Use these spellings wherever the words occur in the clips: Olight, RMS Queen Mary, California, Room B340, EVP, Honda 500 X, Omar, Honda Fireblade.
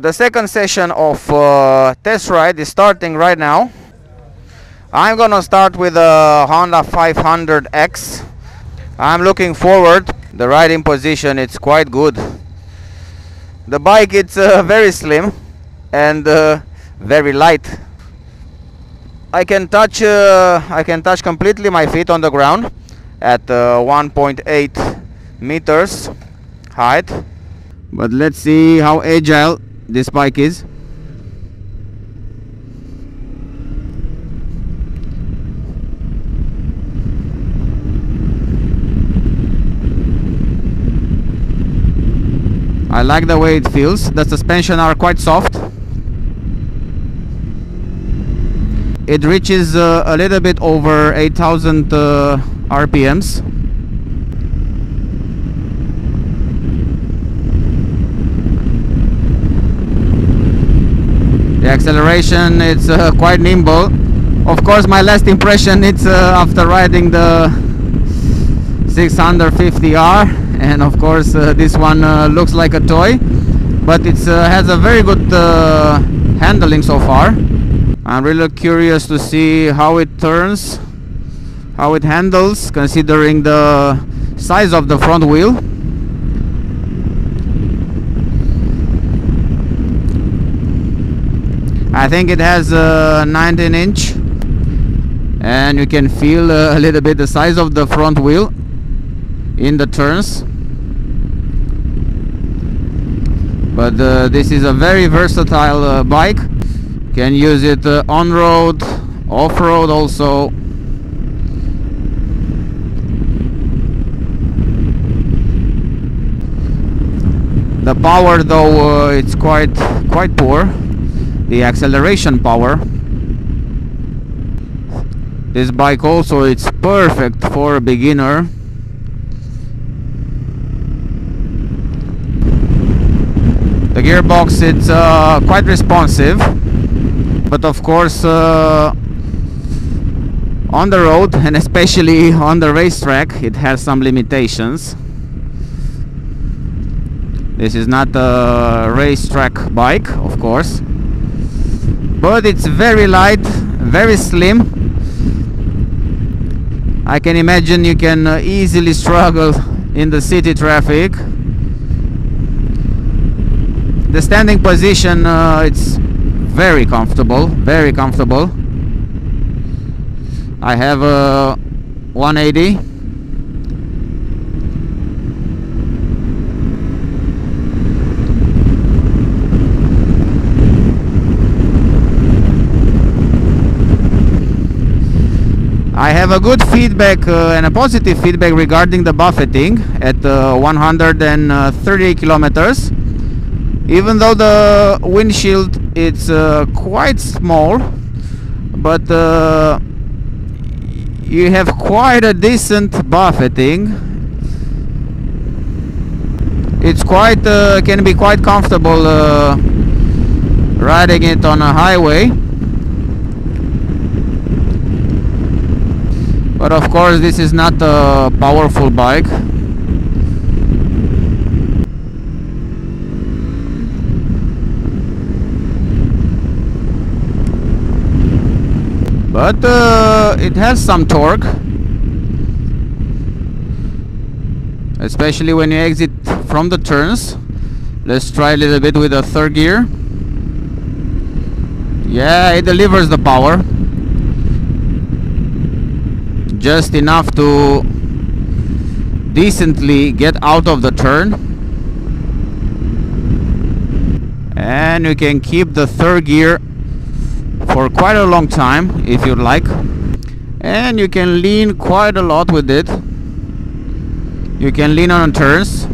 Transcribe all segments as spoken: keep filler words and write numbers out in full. The second session of uh, test ride is starting right now. I'm gonna start with a Honda five hundred X. I'm looking forward. The riding position, it's quite good. The bike, it's uh, very slim and uh, very light. I can touch uh, I can touch completely my feet on the ground at uh, one point eight meters height. But let's see how agile this bike is. I like the way it feels. The suspension are quite soft. It reaches uh, a little bit over eight thousand uh, R P Ms. The acceleration, it's uh, quite nimble. Of course, my last impression, it's uh, after riding the six fifty R, and of course uh, this one uh, looks like a toy, but it uh, has a very good uh, handling so far. I'm really curious to see how it turns, how it handles, considering the size of the front wheel. I think it has a uh, nineteen inch, and you can feel uh, a little bit the size of the front wheel in the turns. But uh, this is a very versatile uh, bike. Can use it uh, on-road, off-road also. The power though, uh, it's quite quite poor. The acceleration power. This bike also, it's perfect for a beginner. The gearbox, it's uh, quite responsive, but of course uh, on the road and especially on the racetrack it has some limitations. This is not a racetrack bike, of course. But it's very light, very slim. I can imagine you can uh, easily struggle in the city traffic. The standing position, uh, it's very comfortable, very comfortable. I have a one eighty. I have a good feedback uh, and a positive feedback regarding the buffeting at uh, one hundred thirty kilometers. Even though the windshield it's uh, quite small, but uh, you have quite a decent buffeting. It's quite uh, can be quite comfortable uh, riding it on a highway. But of course this is not a powerful bike. But uh, it has some torque. Especially when you exit from the turns. Let's try a little bit with the third gear. Yeah, it delivers the power. Just enough to decently get out of the turn, and you can keep the third gear for quite a long time if you like, and you can lean quite a lot with it. You can lean on turns.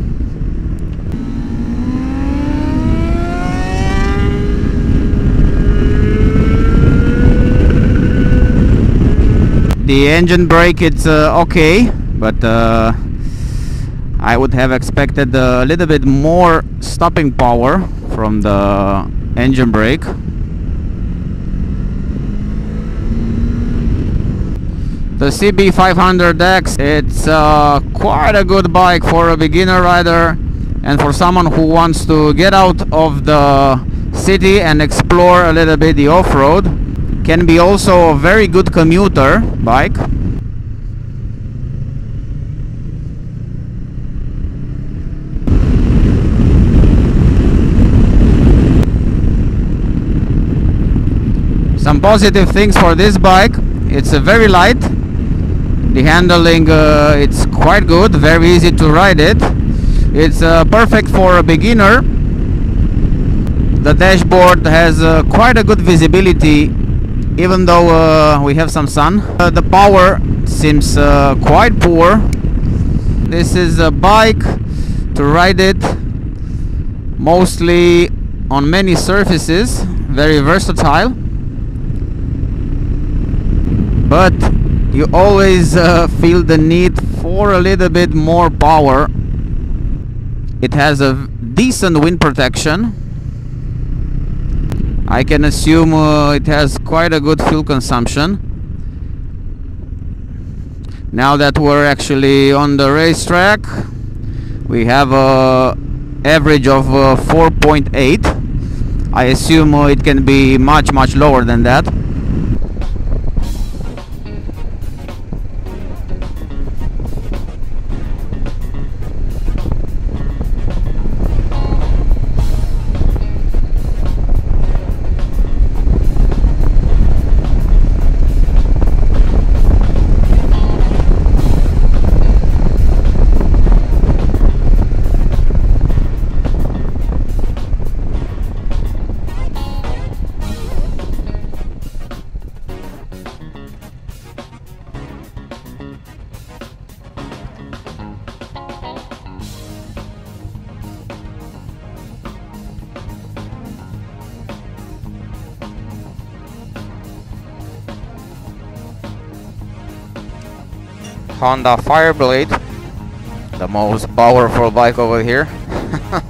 The engine brake, it's uh, okay, but uh, I would have expected a little bit more stopping power from the engine brake. The C B five hundred X, it's uh, quite a good bike for a beginner rider and for someone who wants to get out of the city and explore a little bit the off-road. Can be also a very good commuter bike. Some positive things for this bike: it's a very light, the handling uh, it's quite good, very easy to ride it, it's uh, perfect for a beginner. The dashboard has uh, quite a good visibility even though uh, we have some sun. Uh, the power seems uh, quite poor. This is a bike to ride it mostly on many surfaces, very versatile. But you always uh, feel the need for a little bit more power. It has a decent wind protection. I can assume uh, it has quite a good fuel consumption. Now that we're actually on the racetrack, we have an average of uh, four point eight. I assume uh, it can be much much lower than that. Honda Fireblade, the most powerful bike over here.